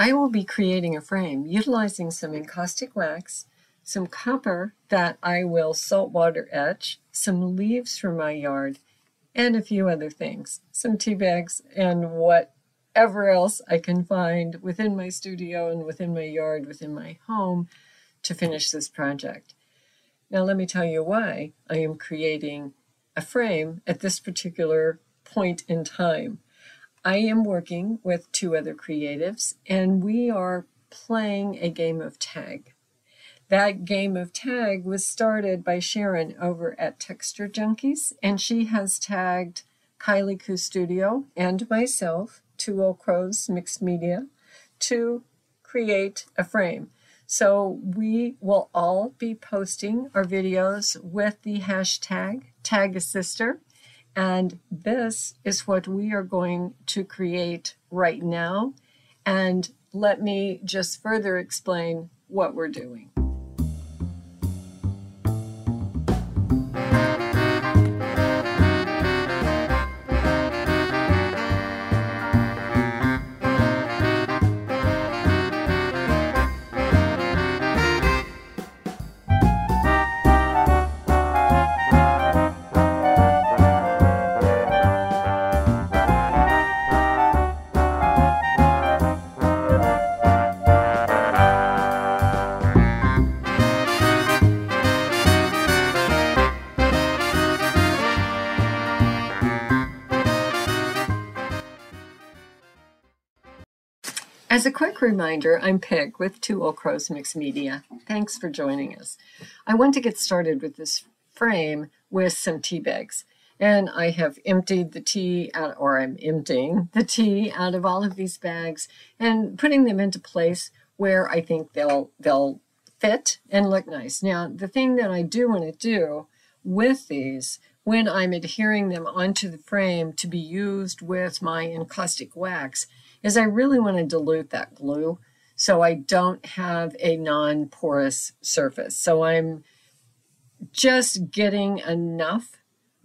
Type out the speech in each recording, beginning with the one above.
I will be creating a frame utilizing some encaustic wax, some copper that I will saltwater etch, some leaves from my yard, and a few other things, some tea bags and whatever else I can find within my studio and within my yard, within my home to finish this project. Now let me tell you why I am creating a frame at this particular point in time. I am working with two other creatives and we are playing a game of tag. That game of tag was started by Sharon over at Texture Junkies, and she has tagged Kylie Koo Studio and myself, Two Old Crows Mixed Media, to create a frame. So we will all be posting our videos with the hashtag tagasister, and this is what we are going to create right now. And let me just further explain what we're doing. As a quick reminder, I'm Peg with Two Old Crows Mixed Media. Thanks for joining us. I want to get started with this frame with some tea bags. And I have emptied the tea out, or I'm emptying the tea out of all of these bags and putting them into place where I think they'll fit and look nice. Now, the thing that I do want to do with these when I'm adhering them onto the frame to be used with my encaustic wax is I really want to dilute that glue so I don't have a non-porous surface. So I'm just getting enough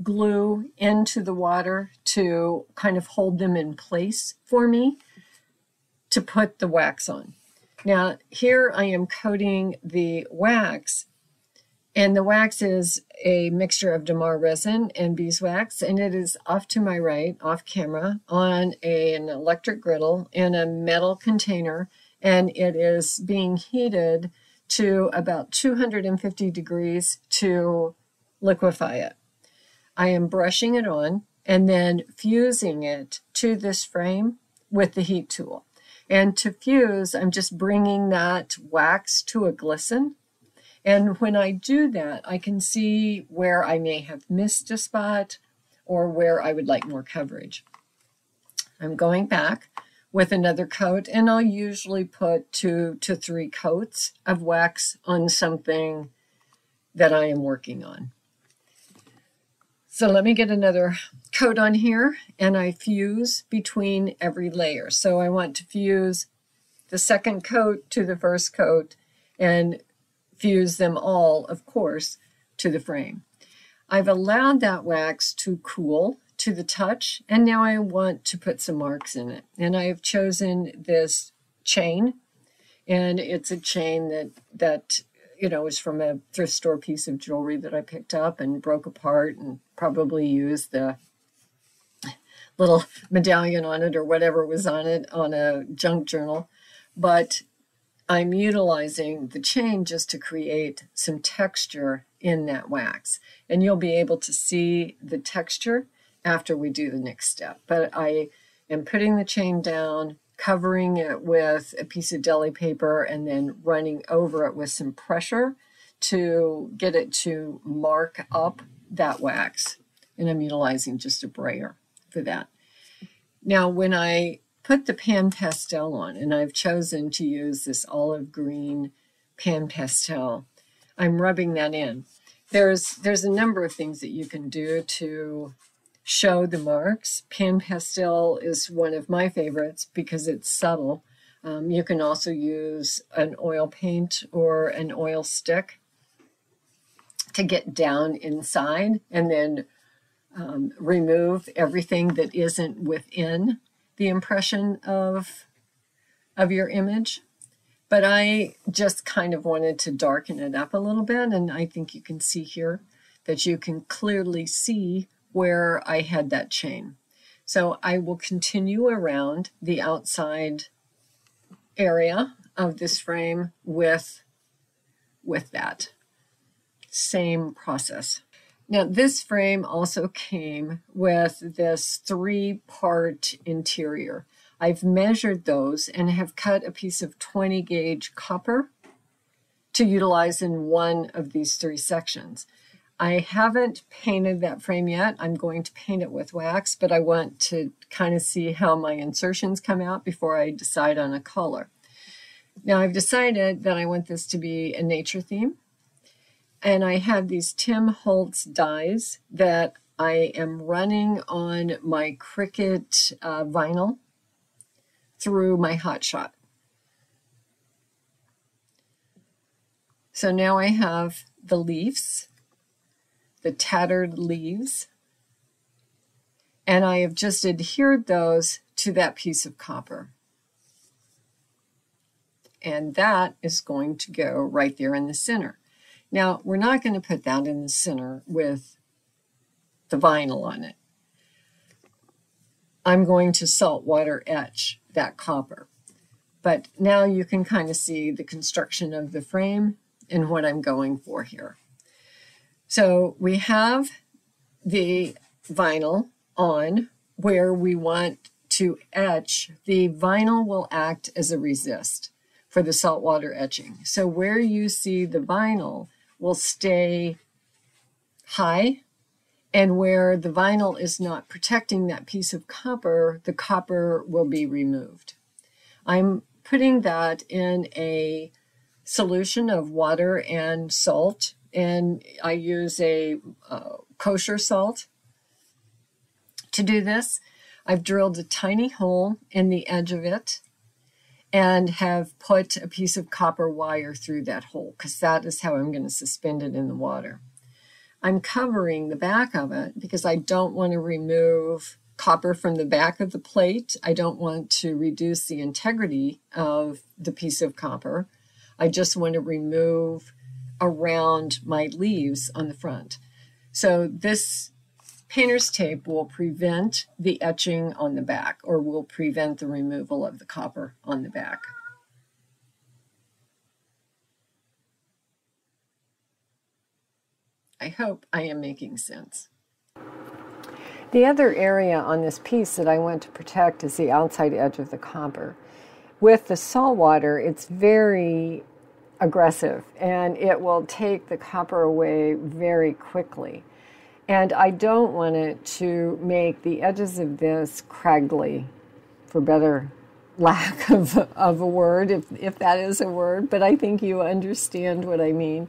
glue into the water to kind of hold them in place for me to put the wax on. Now here I am coating the wax, and the wax is a mixture of Damar resin and beeswax, and it is off to my right, off camera, on an electric griddle in a metal container, and it is being heated to about 250 degrees to liquefy it. I am brushing it on and then fusing it to this frame with the heat tool. And to fuse, I'm just bringing that wax to a glisten. And when I do that, I can see where I may have missed a spot or where I would like more coverage. I'm going back with another coat, and I'll usually put 2 to 3 coats of wax on something that I am working on. So let me get another coat on here, and I fuse between every layer. So I want to fuse the second coat to the first coat and fuse them all, of course, to the frame. I've allowed that wax to cool to the touch, and now I want to put some marks in it. And I have chosen this chain, and it's a chain that you know, is from a thrift store piece of jewelry that I picked up and broke apart and probably used the little medallion on it or whatever was on it on a junk journal. But I'm utilizing the chain just to create some texture in that wax. And you'll be able to see the texture after we do the next step. But I am putting the chain down, covering it with a piece of deli paper, and then running over it with some pressure to get it to mark up that wax. And I'm utilizing just a brayer for that. Now, when I put the pan pastel on, and I've chosen to use this olive green pan pastel, I'm rubbing that in. There's a number of things that you can do to show the marks. Pan pastel is one of my favorites because it's subtle. You can also use an oil paint or an oil stick to get down inside and then remove everything that isn't within the impression of of your image, but I just kind of wanted to darken it up a little bit. And I think you can see here that you can clearly see where I had that chain. So I will continue around the outside area of this frame with that same process. Now this frame also came with this 3-part interior. I've measured those and have cut a piece of 20 gauge copper to utilize in one of these 3 sections. I haven't painted that frame yet. I'm going to paint it with wax, but I want to kind of see how my insertions come out before I decide on a color. Now I've decided that I want this to be a nature theme, and I have these Tim Holtz dies that I am running on my Cricut vinyl through my Hot Shot. So now I have the leaves, the tattered leaves, and I have just adhered those to that piece of copper. And that is going to go right there in the center. Now, we're not going to put that in the center with the vinyl on it. I'm going to saltwater etch that copper. But now you can kind of see the construction of the frame and what I'm going for here. So we have the vinyl on where we want to etch. The vinyl will act as a resist for the saltwater etching. So where you see the vinyl will stay high, and where the vinyl is not protecting that piece of copper, the copper will be removed. I'm putting that in a solution of water and salt, and I use a kosher salt to do this. I've drilled a tiny hole in the edge of it and have put a piece of copper wire through that hole, because that is how I'm going to suspend it in the water. I'm covering the back of it because I don't want to remove copper from the back of the plate. I don't want to reduce the integrity of the piece of copper. I just want to remove around my leaves on the front. So this painter's tape will prevent the etching on the back, or will prevent the removal of the copper on the back. I hope I am making sense. The other area on this piece that I want to protect is the outside edge of the copper. With the salt water, it's very aggressive, and it will take the copper away very quickly. And I don't want it to make the edges of this craggly, for better lack of a word, if that is a word, but I think you understand what I mean.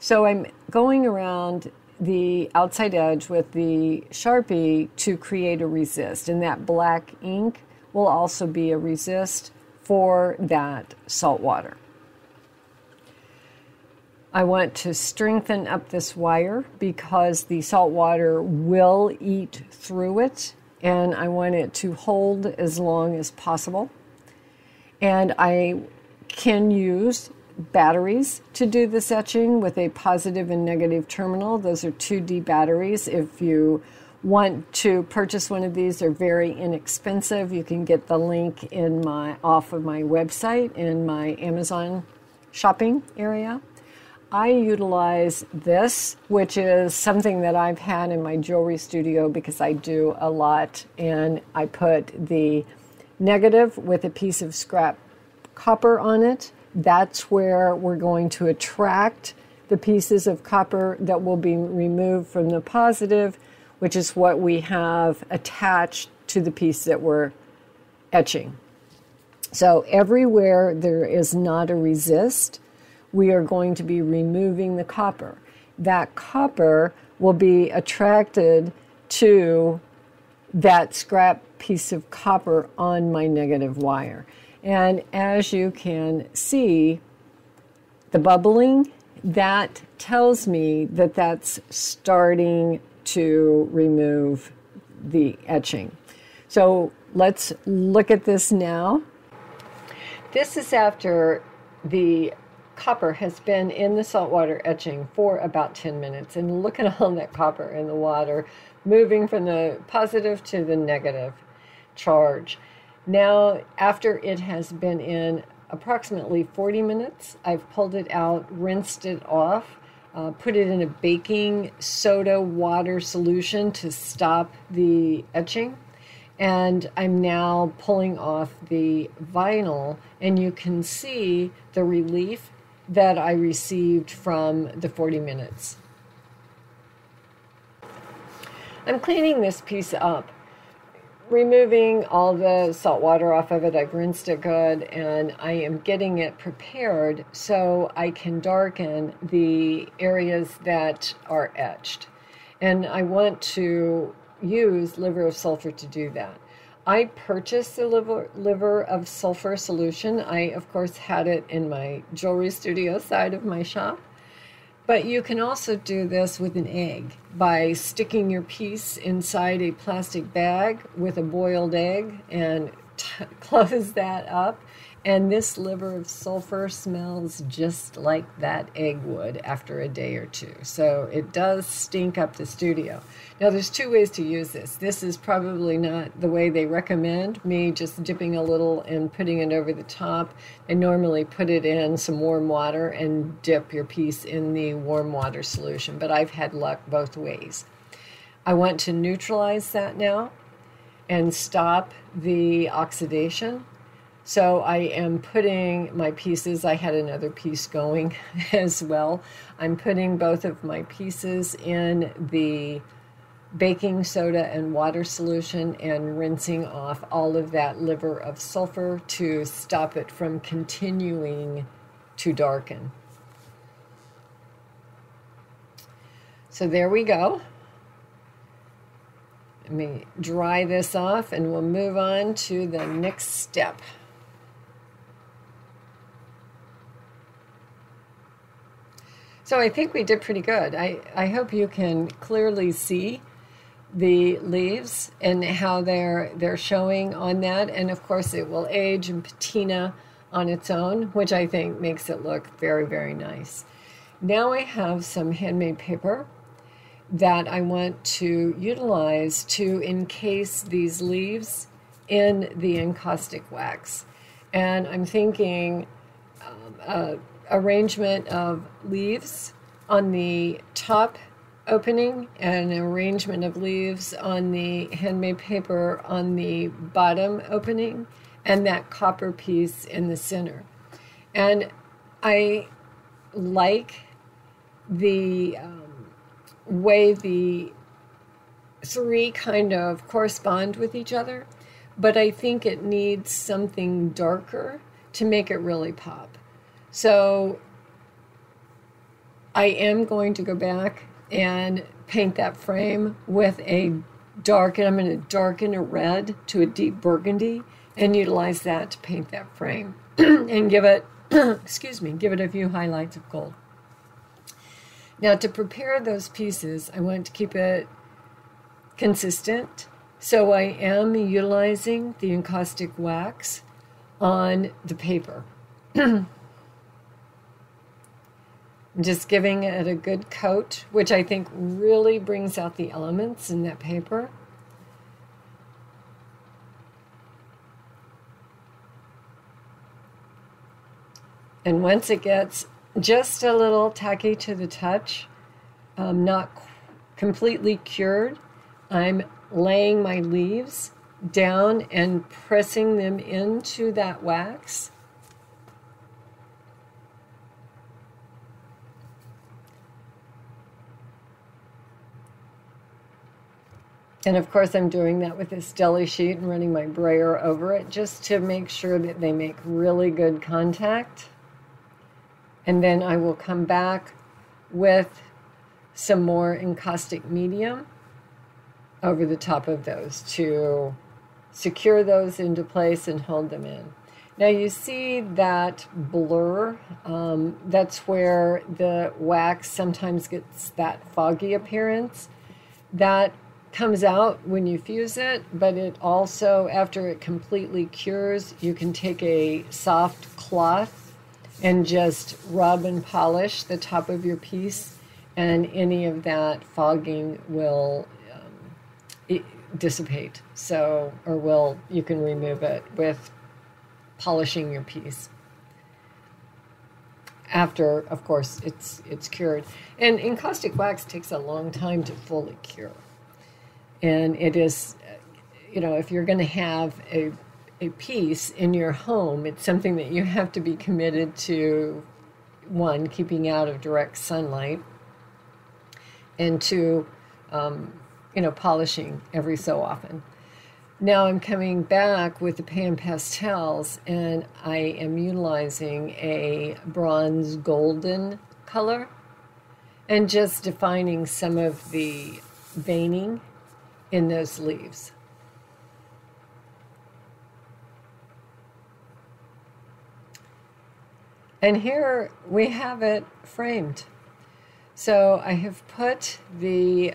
So I'm going around the outside edge with the Sharpie to create a resist, and that black ink will also be a resist for that salt water. I want to strengthen up this wire because the salt water will eat through it, and I want it to hold as long as possible. And I can use batteries to do this etching with a positive and negative terminal. Those are 2D batteries. If you want to purchase one of these, they're very inexpensive. You can get the link off of my website in my Amazon shopping area. I utilize this, which is something that I've had in my jewelry studio because I do a lot, and I put the negative with a piece of scrap copper on it. That's where we're going to attract the pieces of copper that will be removed from the positive, which is what we have attached to the piece that we're etching. So everywhere there is not a resist, we are going to be removing the copper. That copper will be attracted to that scrap piece of copper on my negative wire. And as you can see, the bubbling, that tells me that that's starting to remove the etching. So let's look at this now. This is after the copper has been in the saltwater etching for about 10 minutes. And look at all that copper in the water, moving from the positive to the negative charge. Now, after it has been in approximately 40 minutes, I've pulled it out, rinsed it off, put it in a baking soda water solution to stop the etching. And I'm now pulling off the vinyl, and you can see the relief that I received from the 40 minutes. I'm cleaning this piece up, removing all the salt water off of it. I've rinsed it good, and I am getting it prepared so I can darken the areas that are etched. And I want to use liver of sulfur to do that. I purchased the liver of sulfur solution. I, of course, had it in my jewelry studio side of my shop. But you can also do this with an egg by sticking your piece inside a plastic bag with a boiled egg and close that up. And this liver of sulfur smells just like that egg would after a day or two. So it does stink up the studio. Now there's two ways to use this. This is probably not the way they recommend, me just dipping a little and putting it over the top. I normally put it in some warm water and dip your piece in the warm water solution, but I've had luck both ways. I want to neutralize that now and stop the oxidation. So I am putting my pieces, I had another piece going as well. I'm putting both of my pieces in the baking soda and water solution and rinsing off all of that liver of sulfur to stop it from continuing to darken. So there we go. Let me dry this off and we'll move on to the next step. So I think we did pretty good. I hope you can clearly see the leaves and how they're showing on that. And of course it will age and patina on its own, which I think makes it look very, very nice. Now I have some handmade paper that I want to utilize to encase these leaves in the encaustic wax. And I'm thinking arrangement of leaves on the top opening and an arrangement of leaves on the handmade paper on the bottom opening and that copper piece in the center. And I like the way the three kind of correspond with each other, but I think it needs something darker to make it really pop. So I am going to go back and paint that frame with a dark, and I'm going to darken a red to a deep burgundy and utilize that to paint that frame and give it, excuse me, give it a few highlights of gold. Now to prepare those pieces, I want to keep it consistent. So I am utilizing the encaustic wax on the paper. Just giving it a good coat, which I think really brings out the elements in that paper. And once it gets just a little tacky to the touch, not completely cured, I'm laying my leaves down and pressing them into that wax. And of course I'm doing that with this deli sheet and running my brayer over it just to make sure that they make really good contact. And then I will come back with some more encaustic medium over the top of those to secure those into place and hold them in. Now you see that blur, that's where the wax sometimes gets that foggy appearance. That comes out when you fuse it, but it also, after it completely cures, you can take a soft cloth and just rub and polish the top of your piece, and any of that fogging will dissipate. So, or will, you can remove it with polishing your piece. After, of course, it's cured. And encaustic wax takes a long time to fully cure. And it is, you know, if you're going to have a piece in your home, it's something that you have to be committed to, one, keeping out of direct sunlight, and two, you know, polishing every so often. Now I'm coming back with the pan pastels, and I am utilizing a bronze golden color and just defining some of the veining in those leaves. And here we have it framed. So I have put the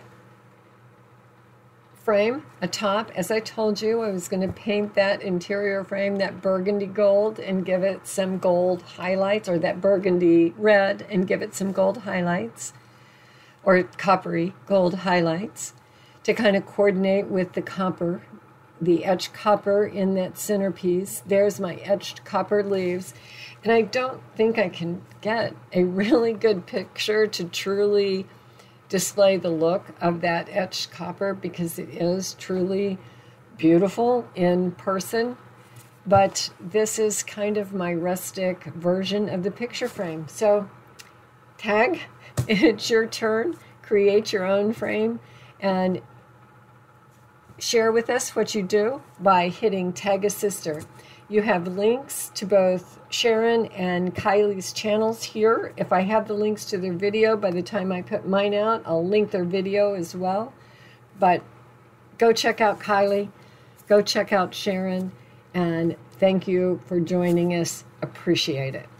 frame atop. As I told you, I was going to paint that interior frame that burgundy gold and give it some gold highlights, or that burgundy red and give it some gold highlights, or coppery gold highlights, to kind of coordinate with the copper, the etched copper in that centerpiece. There's my etched copper leaves. And I don't think I can get a really good picture to truly display the look of that etched copper, because it is truly beautiful in person. But this is kind of my rustic version of the picture frame. So tag, it's your turn. Create your own frame and share with us what you do by hitting tagasister. You have links to both Sharon and Kylie's channels here. If I have the links to their video, by the time I put mine out, I'll link their video as well. But go check out Kylie, go check out Sharon, and thank you for joining us. Appreciate it.